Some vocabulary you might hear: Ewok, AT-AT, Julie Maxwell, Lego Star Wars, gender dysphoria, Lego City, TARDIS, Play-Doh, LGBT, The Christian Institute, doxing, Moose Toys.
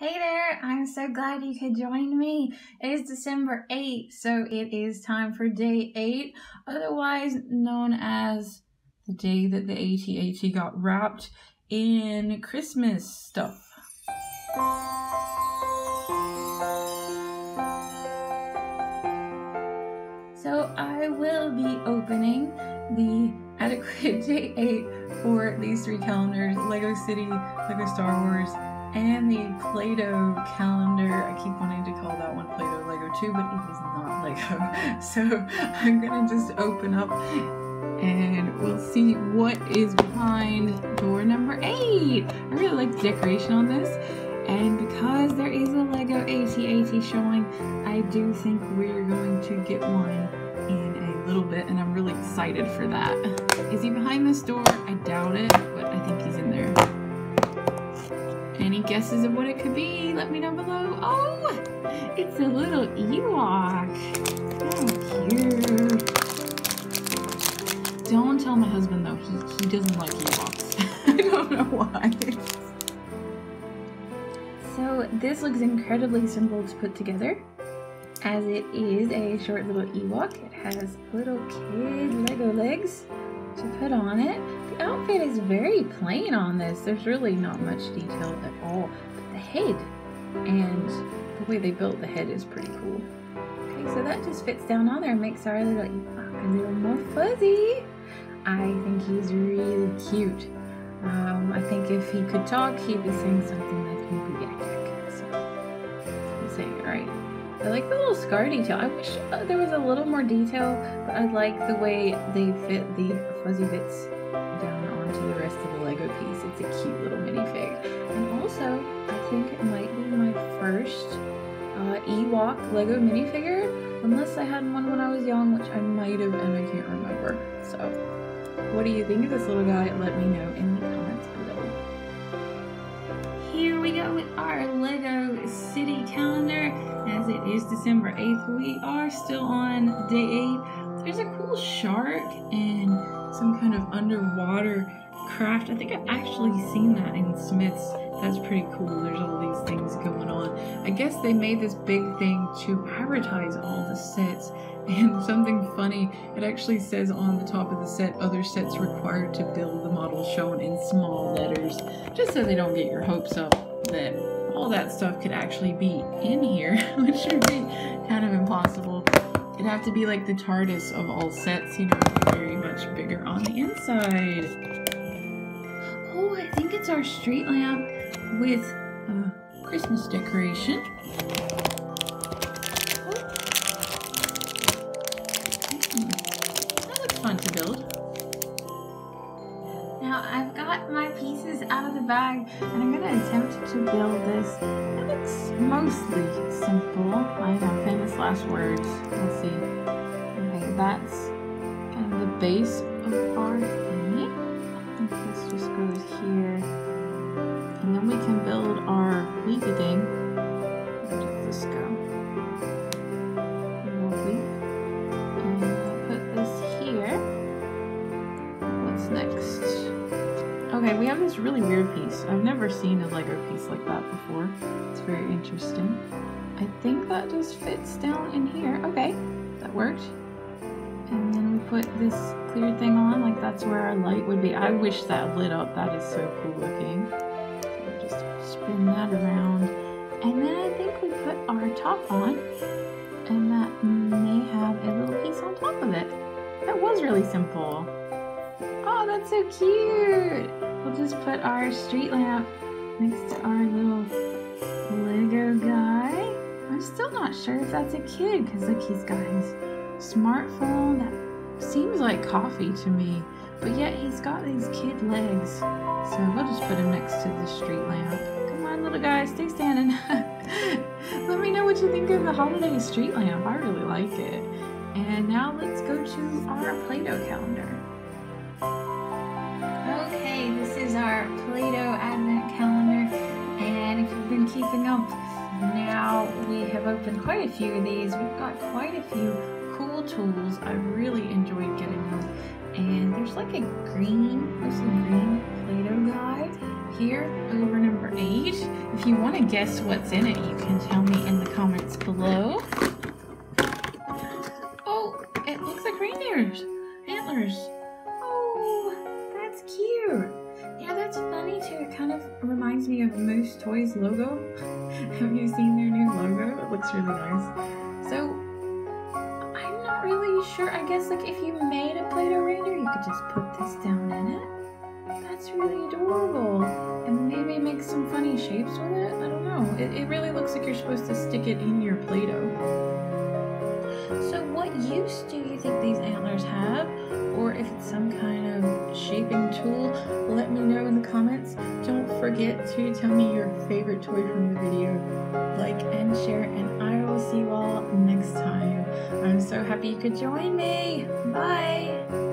Hey there, I'm so glad you could join me. It is December 8th, so it is time for day 8, otherwise known as the day that the AT-AT got wrapped in Christmas stuff. So I will be opening the adequate day 8 for these three calendars, Lego City, Lego Star Wars, and the Play-Doh calendar. I keep wanting to call that one Play-Doh Lego too, but it is not Lego. So I'm gonna just open up and we'll see what is behind door number 8. I really like the decoration on this. And because there is a Lego AT-AT showing, I do think we're going to get one in a little bit, and I'm really excited for that. Is he behind this door? I doubt it, but I think he's in there. Any guesses of what it could be? Let me know below. Oh, it's a little Ewok. Oh, cute. Don't tell my husband though, he doesn't like Ewoks. I don't know why. So this looks incredibly simple to put together, as it is a short little Ewok. It has little kid Lego legs to put on it. The outfit is very plain on this. There's really not much detail at all, but the head and the way they built the head is pretty cool. Okay, so that just fits down on there and makes our little Ewok a little more fuzzy. I think he's really cute. I think if he could talk, he'd be saying something like "Yippee yak yak." So he's saying, all right. I like the little scar detail. I wish there was a little more detail, but I like the way they fit the fuzzy bits down onto the rest of the Lego piece. It's a cute little minifig. And also, I think it might be my first Ewok Lego minifigure, unless I had one when I was young, which I might have and I can't remember. So, what do you think of this little guy? Let me know in the comments below. Here we go with our Lego City calendar. As it is December 8th, we are still on day 8. There's a cool shark and some kind of underwater craft. I think I've actually seen that in Smith's. That's pretty cool. There's all these things going on. I guess they made this big thing to advertise all the sets. And something funny, it actually says on the top of the set, other sets required to build the model shown in small letters, just so they don't get your hopes up that all that stuff could actually be in here, which would be kind of impossible. It'd have to be like the TARDIS of all sets, you know, very much bigger on the inside. Oh, I think it's our street lamp with a Christmas decoration. That looks fun to build. Now I've got my pieces out of the bag and I'm going to attempt to build this. It looks mostly simple. I have famous last words. Let's see. Okay, that's kind of the base of our thing. I think this just goes here. And then we can build our leafy thing. Where does this go? And I'll put this here. What's next? Okay, we have this really weird piece. I've never seen a Lego piece like that before. It's very interesting. I think that just fits down in here. Okay, that worked. And then we put this clear thing on, like that's where our light would be. I wish that lit up. That is so cool looking. So we'll just spin that around. And then I think we put our top on, and that may have a little piece on top of it. That was really simple. Oh, that's so cute! We'll just put our street lamp next to our little Lego guy. I'm still not sure if that's a kid, because look, he's got his smartphone. That seems like coffee to me, but yet he's got these kid legs. So we'll just put him next to the street lamp. Come on, little guy, stay standing. Let me know what you think of the holiday street lamp. I really like it. And now let's go to our Play-Doh calendar. Okay, this is our Play-Doh Advent calendar, and if you've been keeping up, now we have opened quite a few of these. We've got quite a few cool tools. I really enjoyed getting them, and there's like a green, there's a green Play-Doh guy here over number 8. If you want to guess what's in it, you can tell me in the comments below. Oh, it looks like reindeers, antlers. Oh, that's cute. Yeah, that's funny too. It kind of reminds me of Moose Toys logo. Have you seen their new logo? It looks really nice. So I'm not really sure. I guess like if you made a Play-Doh reindeer, you could just put this down in it. That's really adorable. And maybe make some funny shapes with it. I don't know. It really looks like you're supposed to stick it in your Play-Doh. So what use do you think these antlers have? Or if it's some kind of shaping tool, let me know in the comments. Don't forget to tell me your favorite toy from the video, like and share, and I will see you all next time. I'm so happy you could join me. Bye!